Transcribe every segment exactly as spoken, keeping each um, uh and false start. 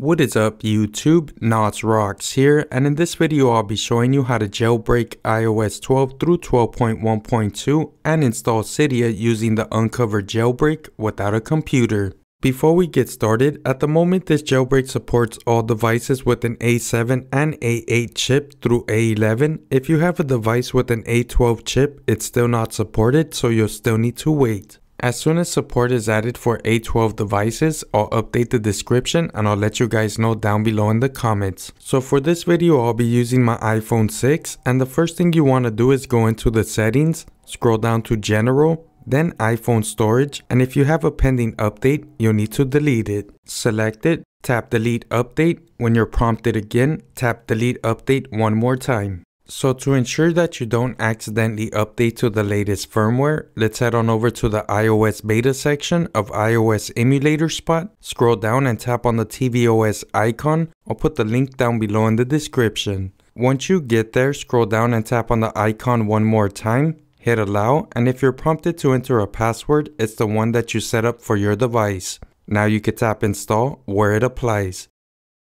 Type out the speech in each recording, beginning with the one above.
What is up YouTube, Knosrocks here, and in this video I'll be showing you how to jailbreak i O S twelve through twelve point one point two and install Cydia using the unc0ver jailbreak without a computer. Before we get started, at the moment this jailbreak supports all devices with an A seven and A eight chip through A eleven. If you have a device with an A twelve chip, it's still not supported, so you'll still need to wait. As soon as support is added for A twelve devices, I'll update the description and I'll let you guys know down below in the comments. So for this video, I'll be using my iPhone six, and the first thing you want to do is go into the settings, scroll down to general, then iPhone storage, and if you have a pending update, you'll need to delete it. Select it, tap delete update. When you're prompted again, tap delete update one more time. So to ensure that you don't accidentally update to the latest firmware, let's head on over to the iOS beta section of iOS Emulator Spot, scroll down and tap on the tvOS icon. I'll put the link down below in the description. Once you get there, scroll down and tap on the icon one more time, hit allow, and if you're prompted to enter a password, it's the one that you set up for your device. Now you can tap install where it applies.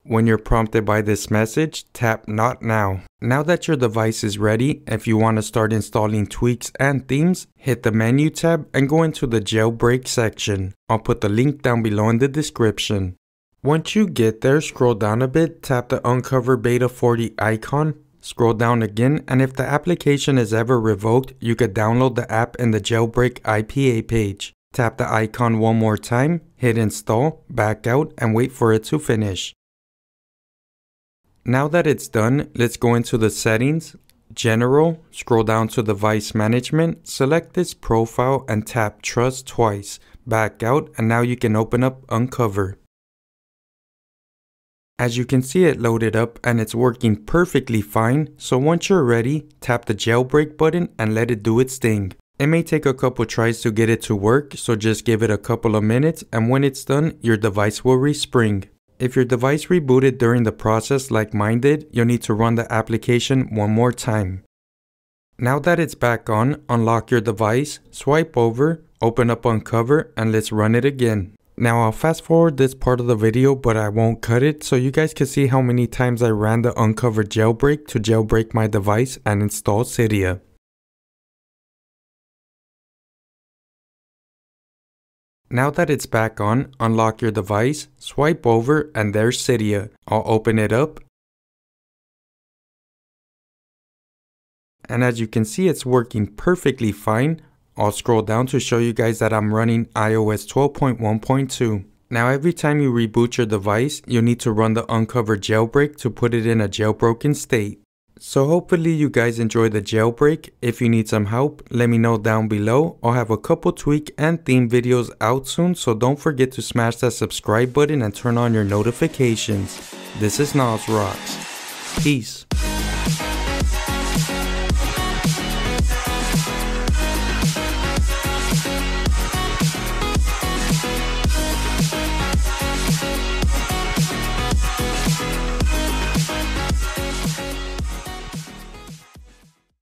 When you're prompted by this message, tap not now. Now that your device is ready, if you want to start installing tweaks and themes, hit the menu tab and go into the jailbreak section. I'll put the link down below in the description. Once you get there, scroll down a bit, tap the unc0ver beta forty icon, scroll down again, and if the application is ever revoked, you could download the app in the jailbreak I P A page. Tap the icon one more time, hit install, back out, and wait for it to finish. Now that it's done, let's go into the settings, general, scroll down to device management, select this profile and tap trust twice, back out, and now you can open up unc0ver. As you can see, it loaded up and it's working perfectly fine, so once you're ready, tap the jailbreak button and let it do its thing. It may take a couple tries to get it to work, so just give it a couple of minutes, and when it's done, your device will respring. If your device rebooted during the process like mine did, you'll need to run the application one more time. Now that it's back on, unlock your device, swipe over, open up unc0ver, and let's run it again. Now I'll fast forward this part of the video, but I won't cut it, so you guys can see how many times I ran the unc0ver jailbreak to jailbreak my device and install Cydia. Now that it's back on, unlock your device, swipe over, and there's Cydia. I'll open it up. And as you can see, it's working perfectly fine. I'll scroll down to show you guys that I'm running i O S twelve point one point two. Now every time you reboot your device, you'll need to run the unc0ver jailbreak to put it in a jailbroken state. So hopefully you guys enjoyed the jailbreak. If you need some help, let me know down below. I'll have a couple tweak and theme videos out soon, so don't forget to smash that subscribe button and turn on your notifications. This is Knosrocks. Peace.